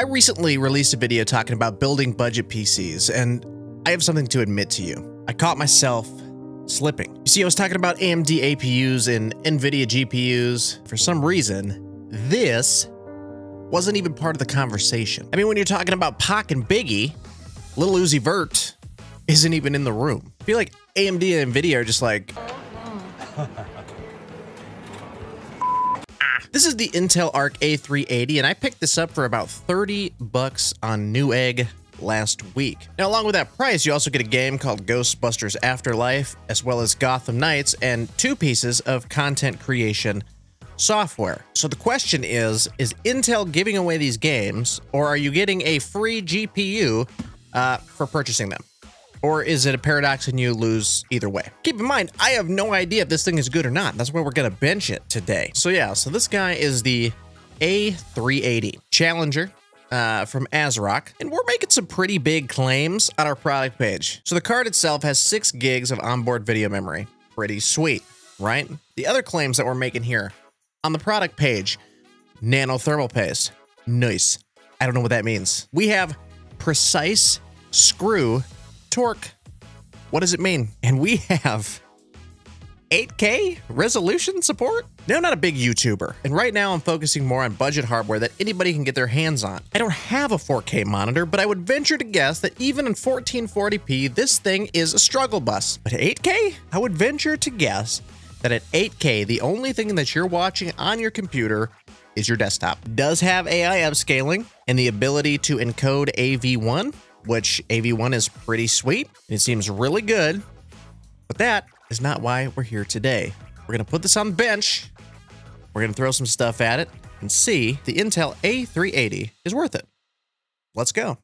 I recently released a video talking about building budget PCs, and I have something to admit to you. I caught myself slipping. You see, I was talking about AMD APUs and NVIDIA GPUs. For some reason, this wasn't even part of the conversation. I mean, when you're talking about Pac and Biggie, Lil Uzi Vert isn't even in the room. I feel like AMD and NVIDIA are just like... This is the Intel Arc A380, and I picked this up for about $30 on Newegg last week. Now, along with that price, you also get a game called Ghostbusters Afterlife, as well as Gotham Knights, and 2 pieces of content creation software. So the question is Intel giving away these games, or are you getting a free GPU for purchasing them? Or is it a paradox and you lose either way? Keep in mind, I have no idea if this thing is good or not. That's why we're gonna bench it today. So yeah, so this guy is the A380 Challenger from ASRock, and we're making some pretty big claims on our product page. So the card itself has 6 gigs of onboard video memory. Pretty sweet, right? The other claims that we're making here on the product page, nano thermal paste. Nice. I don't know what that means. We have precise screw torque. What does it mean? And we have 8K resolution support? No, I'm not a big YouTuber. And right now I'm focusing more on budget hardware that anybody can get their hands on. I don't have a 4K monitor, but I would venture to guess that even in 1440p, this thing is a struggle bus. But 8K? I would venture to guess that at 8K, the only thing that you're watching on your computer is your desktop. Does have AI upscaling and the ability to encode AV1, which AV1 is pretty sweet. It seems really good, but that is not why we're here today. We're gonna put this on the bench. We're gonna throw some stuff at it and see if the Intel A380 is worth it. Let's go.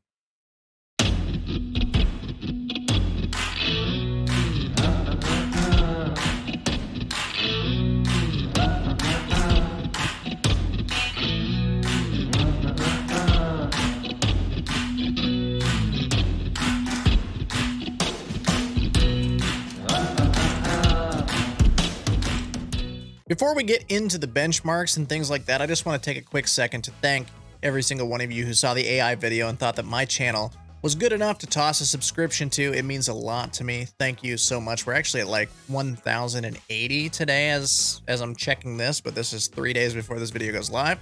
Before we get into the benchmarks and things like that, I just want to take a quick second to thank every single one of you who saw the AI video and thought that my channel was good enough to toss a subscription to. It means a lot to me. Thank you so much. We're actually at like 1,080 today as I'm checking this, but this is 3 days before this video goes live.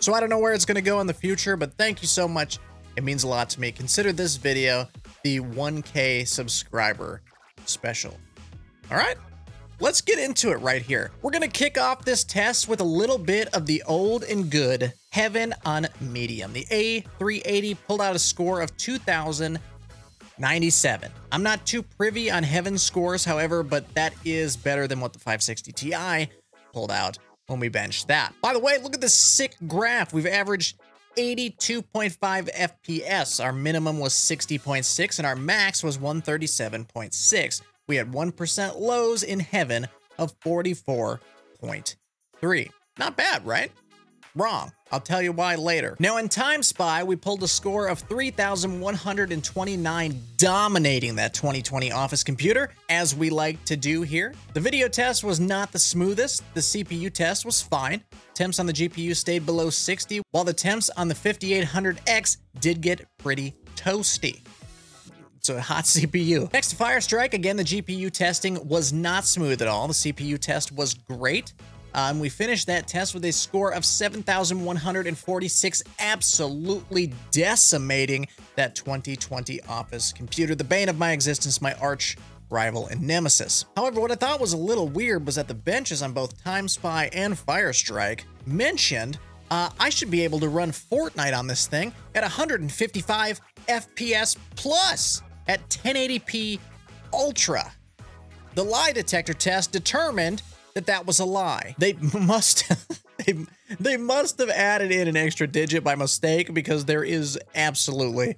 So I don't know where it's going to go in the future, but thank you so much. It means a lot to me. Consider this video the 1K subscriber special. All right. Let's get into it right here. We're gonna kick off this test with a little bit of the old and good Heaven on medium. The A380 pulled out a score of 2,097. I'm not too privy on Heaven scores, however, but that is better than what the 560 Ti pulled out when we benched that. By the way, look at this sick graph. We've averaged 82.5 FPS. Our minimum was 60.6 and our max was 137.6. We had 1% lows in Heaven of 44.3. Not bad, right? Wrong. I'll tell you why later. Now in Time Spy, we pulled a score of 3,129, dominating that 2020 office computer, as we like to do here. The video test was not the smoothest. The CPU test was fine. Temps on the GPU stayed below 60, while the temps on the 5800X did get pretty toasty. So a hot CPU. Next to Firestrike, again, the GPU testing was not smooth at all. The CPU test was great. We finished that test with a score of 7,146, absolutely decimating that 2020 Office computer, the bane of my existence, my arch rival and nemesis. However, what I thought was a little weird was that the benches on both Time Spy and Firestrike mentioned I should be able to run Fortnite on this thing at 155 FPS plus. At 1080p ultra. The lie detector test determined that that was a lie. They must they must have added in an extra digit by mistake, because there is absolutely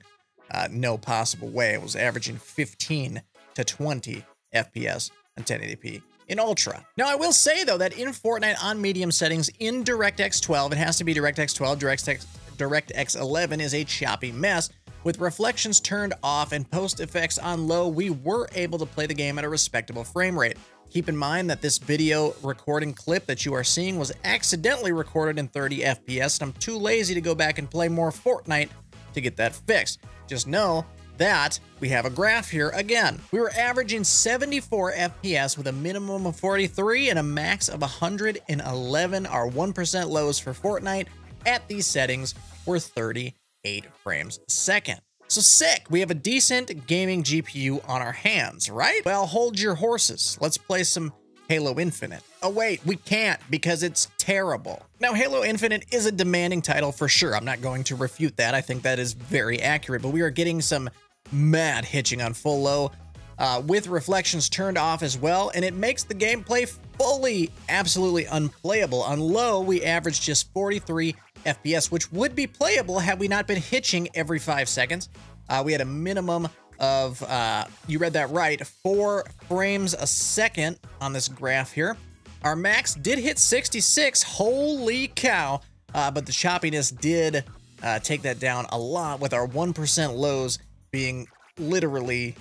no possible way it was averaging 15 to 20 FPS and 1080p in ultra. Now I will say though that in Fortnite on medium settings in DirectX 12, it has to be DirectX 12, DirectX 11 is a choppy mess. With reflections turned off and post effects on low, we were able to play the game at a respectable frame rate. Keep in mind that this video recording clip that you are seeing was accidentally recorded in 30 FPS, and I'm too lazy to go back and play more Fortnite to get that fixed. Just know that we have a graph here again. We were averaging 74 FPS with a minimum of 43 and a max of 111. Our 1% lows for Fortnite at these settings were 38 frames a second. So sick, we have a decent gaming GPU on our hands, right? Well, hold your horses. Let's play some Halo Infinite. Oh wait, we can't because it's terrible. Now, Halo Infinite is a demanding title for sure. I'm not going to refute that. I think that is very accurate, but we are getting some mad hitching on full low with reflections turned off as well, and it makes the gameplay fully, absolutely unplayable. On low, we averaged just 43 FPS, which would be playable had we not been hitching every 5 seconds. We had a minimum of, you read that right, 4 frames a second on this graph here. Our max did hit 66, holy cow, but the choppiness did take that down a lot, with our 1% lows being literally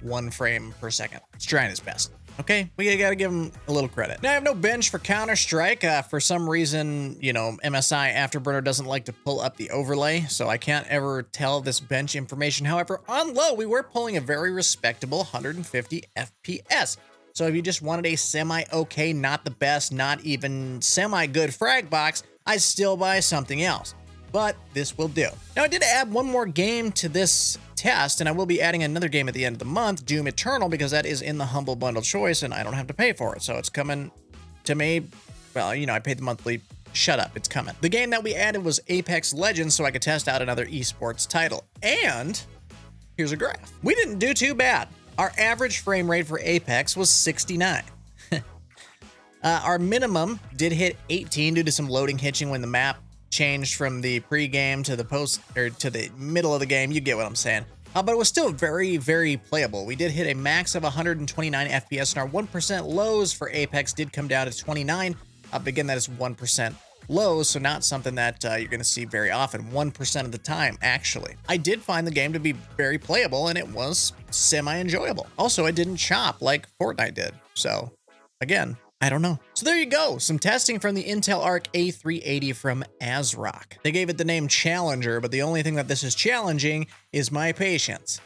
1 frame per second. It's trying its best. Okay, we gotta give him a little credit. Now, I have no bench for Counter-Strike. For some reason, you know, MSI Afterburner doesn't like to pull up the overlay, so I can't ever tell this bench information. However, on low, we were pulling a very respectable 150 FPS. So if you just wanted a semi-okay, not the best, not even semi-good frag box, I'd still buy something else. But this will do. Now, I did add one more game to this test, and I will be adding another game at the end of the month, Doom Eternal, because that is in the Humble Bundle choice and I don't have to pay for it. So it's coming to me. Well, you know, I paid the monthly. Shut up, it's coming. The game that we added was Apex Legends, so I could test out another esports title. And here's a graph. We didn't do too bad. Our average frame rate for Apex was 69. Our minimum did hit 18 due to some loading hitching when the map changed from the pre-game to the post or to the middle of the game. You get what I'm saying. But it was still very, very playable. We did hit a max of 129 FPS, and our 1% lows for Apex did come down to 29. Again, that is 1% lows, so not something that you're going to see very often. 1% of the time, actually. I did find the game to be very playable, and it was semi-enjoyable. Also, it didn't chop like Fortnite did. So, again, I don't know. So there you go, some testing from the Intel Arc A380 from ASRock. They gave it the name Challenger, but the only thing that this is challenging is my patience.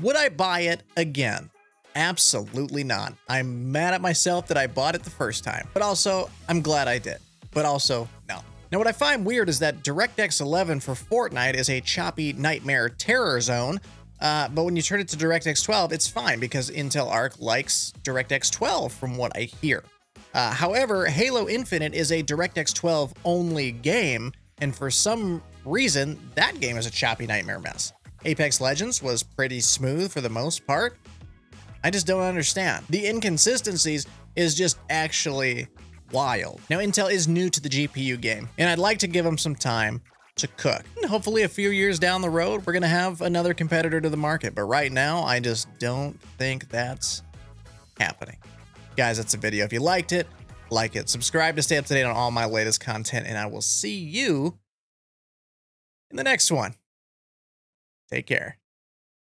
Would I buy it again? Absolutely not. I'm mad at myself that I bought it the first time, but also I'm glad I did, but also no. Now, what I find weird is that DirectX 11 for Fortnite is a choppy nightmare terror zone. But when you turn it to DirectX 12, it's fine because Intel Arc likes DirectX 12 from what I hear. However, Halo Infinite is a DirectX 12 only game, and for some reason, that game is a choppy nightmare mess. Apex Legends was pretty smooth for the most part. I just don't understand. The inconsistencies is just actually wild. Now, Intel is new to the GPU game, and I'd like to give them some time to cook. And hopefully a few years down the road, we're gonna have another competitor to the market. But right now, I just don't think that's happening. Guys, that's the video. If you liked it, like it. Subscribe to stay up to date on all my latest content, and I will see you in the next one. Take care.